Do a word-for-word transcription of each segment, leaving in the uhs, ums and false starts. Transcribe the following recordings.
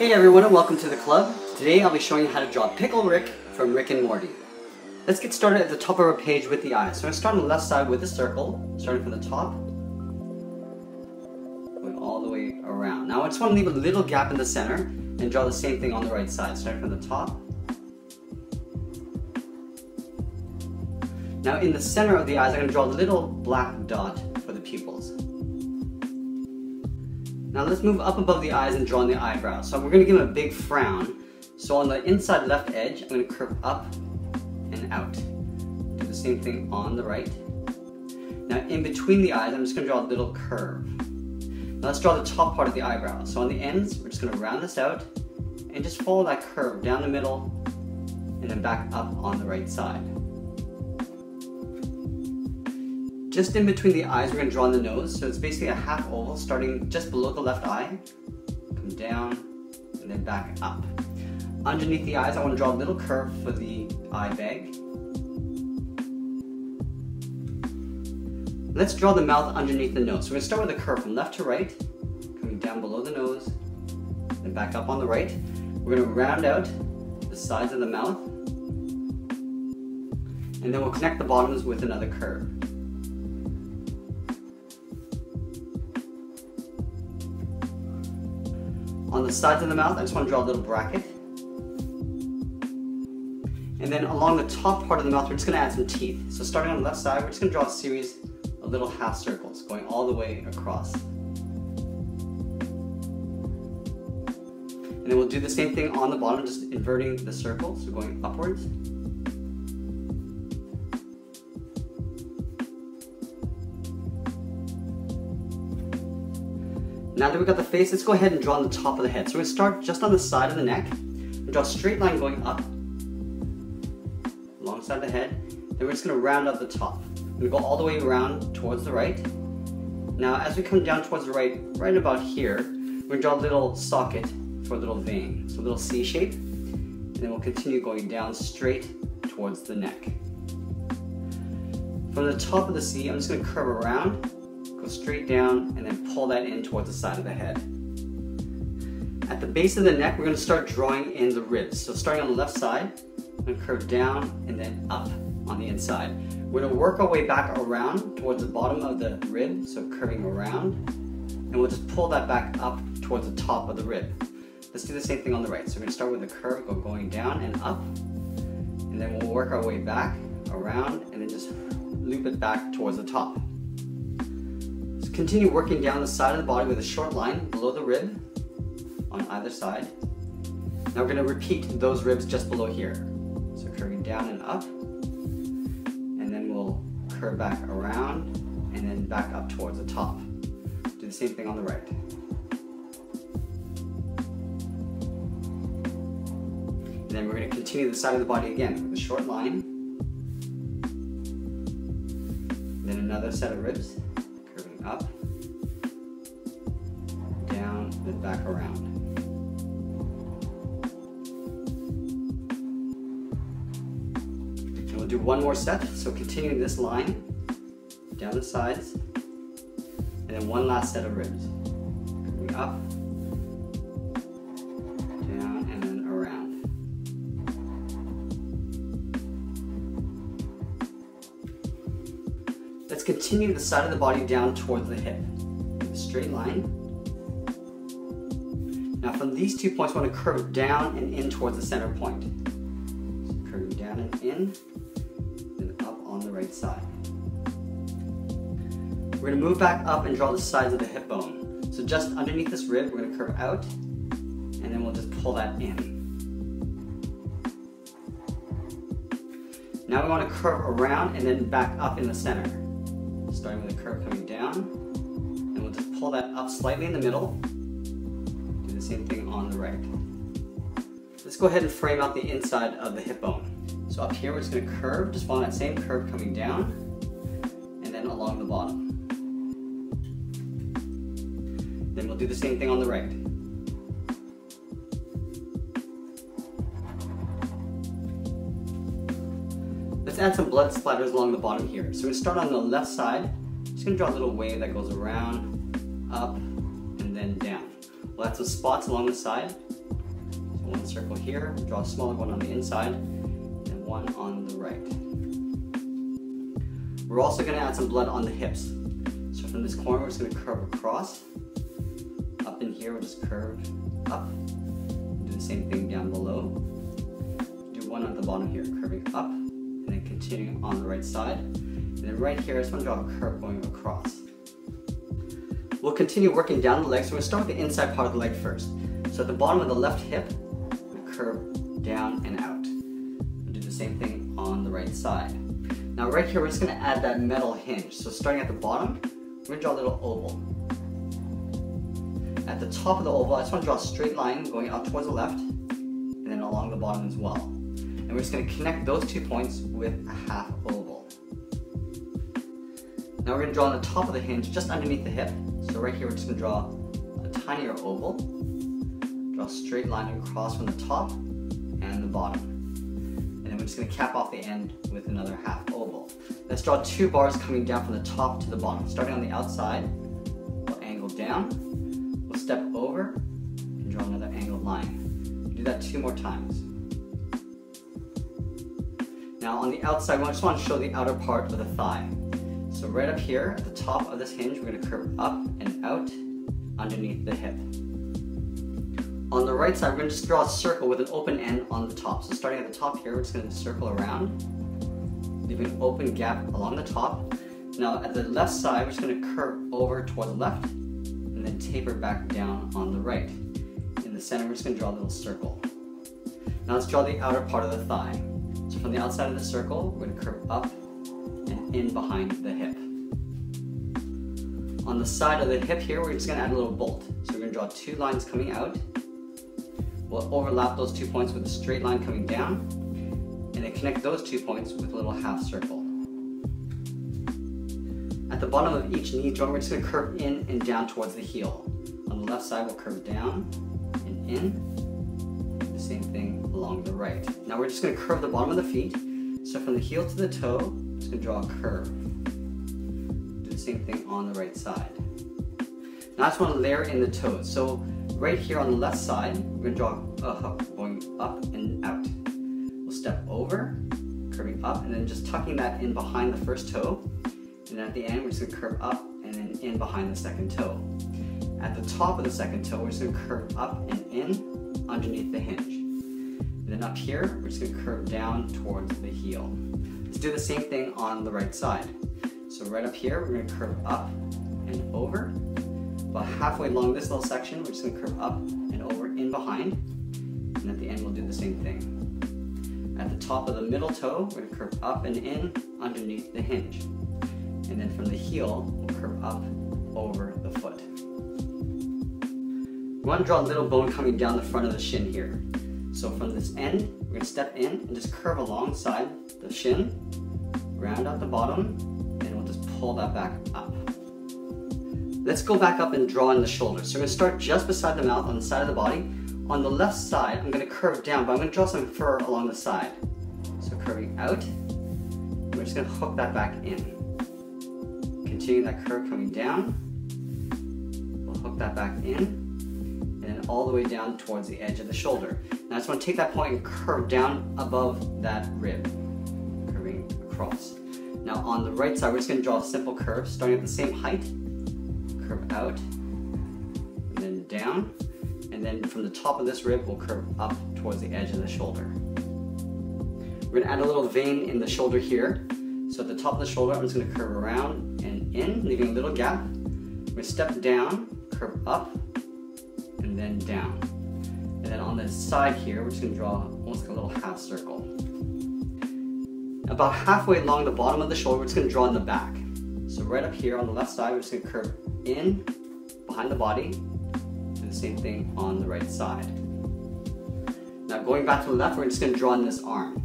Hey everyone and welcome to the club. Today I'll be showing you how to draw Pickle Rick from Rick and Morty. Let's get started at the top of our page with the eyes. So I'm going to start on the left side with a circle, starting from the top, going all the way around. Now I just want to leave a little gap in the center and draw the same thing on the right side, starting from the top. Now in the center of the eyes, I'm going to draw a little black dot for the pupils. Now let's move up above the eyes and draw in the eyebrows. So we're going to give them a big frown. So on the inside left edge, I'm going to curve up and out. Do the same thing on the right. Now in between the eyes, I'm just going to draw a little curve. Now let's draw the top part of the eyebrow. So on the ends, we're just going to round this out and just follow that curve down the middle and then back up on the right side. Just in between the eyes, we're going to draw in the nose, so it's basically a half oval starting just below the left eye, come down, and then back up. Underneath the eyes, I want to draw a little curve for the eye bag. Let's draw the mouth underneath the nose. So we're going to start with a curve from left to right, coming down below the nose, then back up on the right. We're going to round out the sides of the mouth, and then we'll connect the bottoms with another curve. On the sides of the mouth, I just want to draw a little bracket. And then along the top part of the mouth, we're just going to add some teeth. So starting on the left side, we're just going to draw a series of little half circles going all the way across. And then we'll do the same thing on the bottom, just inverting the circle, so going upwards. Now that we've got the face, let's go ahead and draw on the top of the head. So we're going to start just on the side of the neck, and draw a straight line going up, alongside the head, then we're just going to round out the top. We're going to go all the way around towards the right. Now as we come down towards the right, right about here, we're going to draw a little socket for a little vein, so a little C shape, and then we'll continue going down straight towards the neck. From the top of the C, I'm just going to curve around, go straight down, and then pull that in towards the side of the head. At the base of the neck, we're going to start drawing in the ribs. So starting on the left side, I'm going to curve down and then up on the inside. We're going to work our way back around towards the bottom of the rib, so curving around, and we'll just pull that back up towards the top of the rib. Let's do the same thing on the right. So we're going to start with a curve, go going down and up, and then we'll work our way back around and then just loop it back towards the top. Continue working down the side of the body with a short line below the rib on either side. Now we're going to repeat those ribs just below here. So curving down and up, and then we'll curve back around and then back up towards the top. Do the same thing on the right. And then we're going to continue the side of the body again with a short line, then another set of ribs. Up, down, and back around. And we'll do one more set, so continuing this line, down the sides, and then one last set of ribs. Coming up, down, and then around. Let's continue the side of the body down towards the hip. Straight line. Now from these two points, I want to curve down and in towards the center point. So curving down and in, then up on the right side. We're going to move back up and draw the sides of the hip bone. So just underneath this rib, we're going to curve out, and then we'll just pull that in. Now we want to curve around and then back up in the center. Starting with a curve coming down, and we'll just pull that up slightly in the middle. Do the same thing on the right. Let's go ahead and frame out the inside of the hip bone. So up here, we're just going to curve, just follow that same curve coming down, and then along the bottom. Then we'll do the same thing on the right. Add some blood splatters along the bottom here. So we're going to start on the left side. Just going to draw a little wave that goes around, up, and then down. lots of spots along the side. So one circle here, draw a smaller one on the inside, and one on the right. We're also going to add some blood on the hips. So from this corner, we're just going to curve across. Up in here, we'll just curve up. Do the same thing down below. Do one on the bottom here, curving up, and then continue on the right side. And then right here, I just want to draw a curve going across. We'll continue working down the leg, so we're going to start with the inside part of the leg first. So at the bottom of the left hip, we're gonna curve down and out. We'll do the same thing on the right side. Now right here, we're just going to add that metal hinge. So starting at the bottom, we're going to draw a little oval. At the top of the oval, I just want to draw a straight line going out towards the left, and then along the bottom as well. And we're just going to connect those two points with a half oval. Now we're going to draw on the top of the hinge, just underneath the hip. So right here, we're just going to draw a tinier oval, draw a straight line across from the top and the bottom. And then we're just going to cap off the end with another half oval. Let's draw two bars coming down from the top to the bottom. Starting on the outside, we'll angle down, we'll step over, and draw another angled line. Do that two more times. Now on the outside, we just want to show the outer part of the thigh. So right up here, at the top of this hinge, we're going to curve up and out underneath the hip. On the right side, we're going to just draw a circle with an open end on the top. So starting at the top here, we're just going to circle around, leave an open gap along the top. Now at the left side, we're just going to curve over toward the left, and then taper back down on the right. In the center, we're just going to draw a little circle. Now let's draw the outer part of the thigh. So from the outside of the circle, we're going to curve up and in behind the hip. On the side of the hip here, we're just going to add a little bolt. So we're going to draw two lines coming out. We'll overlap those two points with a straight line coming down, and then connect those two points with a little half circle. At the bottom of each knee joint, we're just going to curve in and down towards the heel. On the left side, we'll curve down and in. The same thing along the right. Now we're just going to curve the bottom of the feet. So from the heel to the toe, just going to draw a curve. Do the same thing on the right side. Now I just want to layer in the toes. So right here on the left side, we're going to draw a hook going up and out. We'll step over, curving up, and then just tucking that in behind the first toe. And then at the end, we're just going to curve up and then in behind the second toe. At the top of the second toe, we're just going to curve up and in underneath the hinge. And then up here, we're just going to curve down towards the heel. Let's do the same thing on the right side. So right up here, we're going to curve up and over. About halfway along this little section, we're just going to curve up and over in behind. And at the end, we'll do the same thing. At the top of the middle toe, we're going to curve up and in underneath the hinge. And then from the heel, we'll curve up over the foot. We want to draw a little bone coming down the front of the shin here. So from this end, we're going to step in and just curve alongside the shin, round out the bottom, and we'll just pull that back up. Let's go back up and draw in the shoulder. So we're going to start just beside the mouth on the side of the body. On the left side, I'm going to curve down, but I'm going to draw some fur along the side. So curving out, we're just going to hook that back in. Continue that curve coming down. We'll hook that back in, and all the way down towards the edge of the shoulder. Now I just want to take that point and curve down above that rib, curving across. Now on the right side, we're just going to draw a simple curve, starting at the same height, curve out, and then down, and then from the top of this rib, we'll curve up towards the edge of the shoulder. We're going to add a little vein in the shoulder here. So at the top of the shoulder, I'm just going to curve around and in, leaving a little gap. We're going to step down, curve up, and then down. And then on the side here, we're just going to draw almost like a little half circle. About halfway along the bottom of the shoulder, we're just going to draw in the back. So right up here on the left side, we're just going to curve in behind the body. Do the same thing on the right side. Now going back to the left, we're just going to draw in this arm.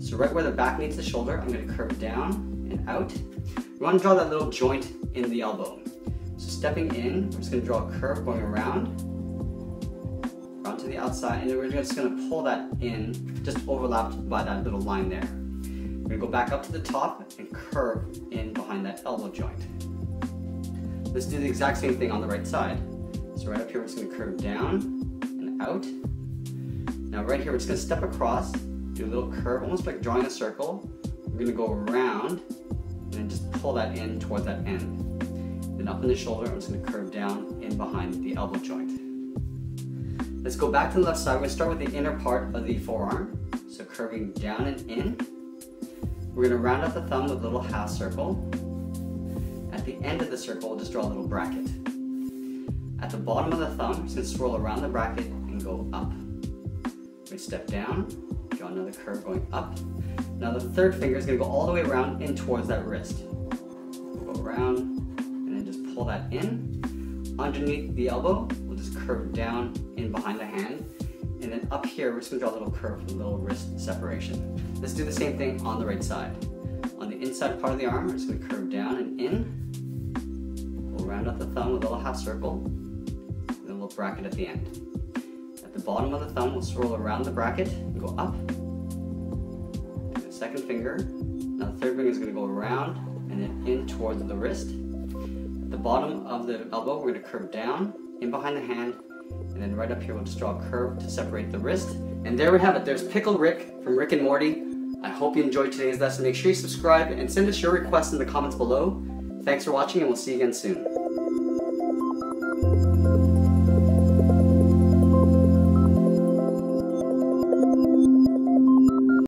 So right where the back meets the shoulder, I'm going to curve down and out. We want to draw that little joint in the elbow. So stepping in, we're just going to draw a curve going around, around to the outside, and then we're just going to pull that in, just overlapped by that little line there. We're going to go back up to the top and curve in behind that elbow joint. Let's do the exact same thing on the right side. So right up here, we're just going to curve down and out. Now right here, we're just going to step across, do a little curve, almost like drawing a circle. We're going to go around and then just pull that in toward that end. Then up in the shoulder, I'm just going to curve down in behind the elbow joint. Let's go back to the left side. We're going to start with the inner part of the forearm. So curving down and in. We're going to round out the thumb with a little half circle. At the end of the circle, we'll just draw a little bracket. At the bottom of the thumb, we're just going to swirl around the bracket and go up. We're going to step down, draw another curve going up. Now the third finger is going to go all the way around in towards that wrist. We'll go around and then just pull that in. Underneath the elbow, we'll just curve down in behind the hand. And then up here, we're just going to draw a little curve with a little wrist separation. Let's do the same thing on the right side. On the inside part of the arm, we're just going to curve down and in. We'll round out the thumb with a little half circle. And then we'll bracket at the end. At the bottom of the thumb, we'll swirl around the bracket and go up. The second finger. Now the third finger is going to go around and then in towards the wrist. At the bottom of the elbow, we're going to curve down, in behind the hand. And then right up here, we'll just draw a curve to separate the wrist. And there we have it. There's Pickle Rick from Rick and Morty. I hope you enjoyed today's lesson. Make sure you subscribe and send us your requests in the comments below. Thanks for watching, and we'll see you again soon.